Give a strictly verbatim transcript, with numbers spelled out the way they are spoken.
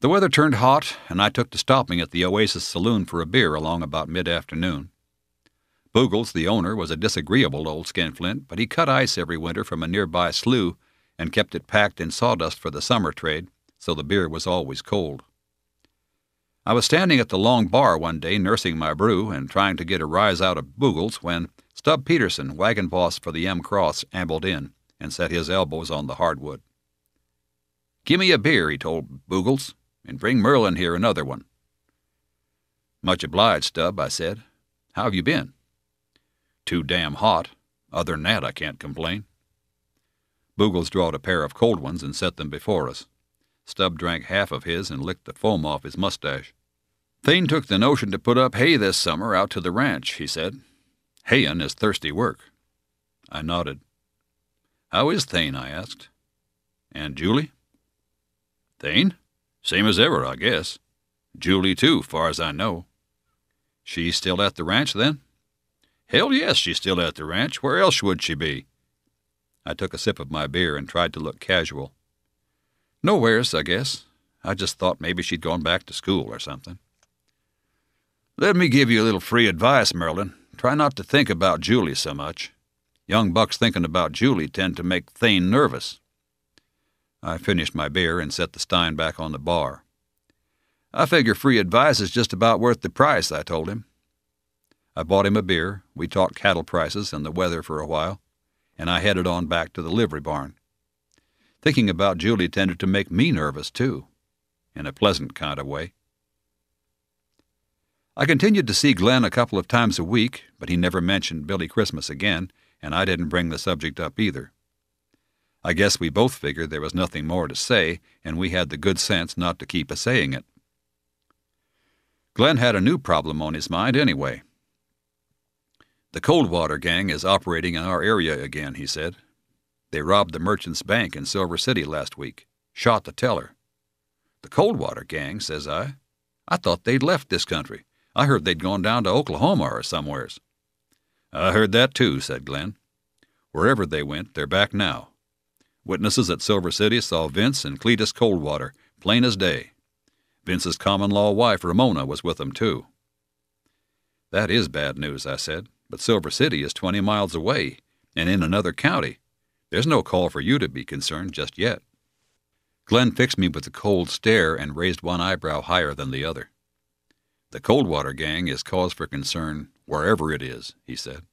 The weather turned hot, and I took to stopping at the Oasis Saloon for a beer along about mid-afternoon. Boogles, the owner, was a disagreeable old skinflint, but he cut ice every winter from a nearby slough and kept it packed in sawdust for the summer trade, so the beer was always cold. I was standing at the long bar one day nursing my brew and trying to get a rise out of Boogles when Stub Peterson, wagon boss for the M. Cross, ambled in and set his elbows on the hardwood. "Give me a beer," he told Boogles, "and bring Merlin here another one." "Much obliged, Stub," I said. "How have you been?" "Too damn hot. Other than that, I can't complain." Boogles drawed a pair of cold ones and set them before us. Stub drank half of his and licked the foam off his mustache. "Thane took the notion to put up hay this summer out to the ranch," he said. "Hayin' is thirsty work." I nodded. "How is Thane?" I asked. "And Julie?" "Thane? Same as ever, I guess. Julie, too, far as I know." "She's still at the ranch, then?" "Hell yes, she's still at the ranch. Where else would she be?" I took a sip of my beer and tried to look casual. "Nowheres, I guess. I just thought maybe she'd gone back to school or something." "Let me give you a little free advice, Merlin. Try not to think about Julie so much. Young bucks thinking about Julie tend to make Thane nervous." I finished my beer and set the stein back on the bar. "I figure free advice is just about worth the price," I told him. I bought him a beer, we talked cattle prices and the weather for a while, and I headed on back to the livery barn. Thinking about Julie tended to make me nervous, too, in a pleasant kind of way. I continued to see Glenn a couple of times a week, but he never mentioned Billy Christmas again, and I didn't bring the subject up either. I guess we both figured there was nothing more to say, and we had the good sense not to keep a-saying it. Glenn had a new problem on his mind anyway. "The Coldwater gang is operating in our area again," he said. "They robbed the Merchant's Bank in Silver City last week. Shot the teller." "The Coldwater gang," says I. "I thought they'd left this country. I heard they'd gone down to Oklahoma or somewheres." "I heard that too," said Glenn. "Wherever they went, they're back now. Witnesses at Silver City saw Vince and Cletus Coldwater, plain as day. Vince's common-law wife, Ramona, was with them too." "That is bad news," I said. "But Silver City is twenty miles away, and in another county. There's no call for you to be concerned just yet." Glenn fixed me with a cold stare and raised one eyebrow higher than the other. "The Coldwater gang is cause for concern wherever it is," he said.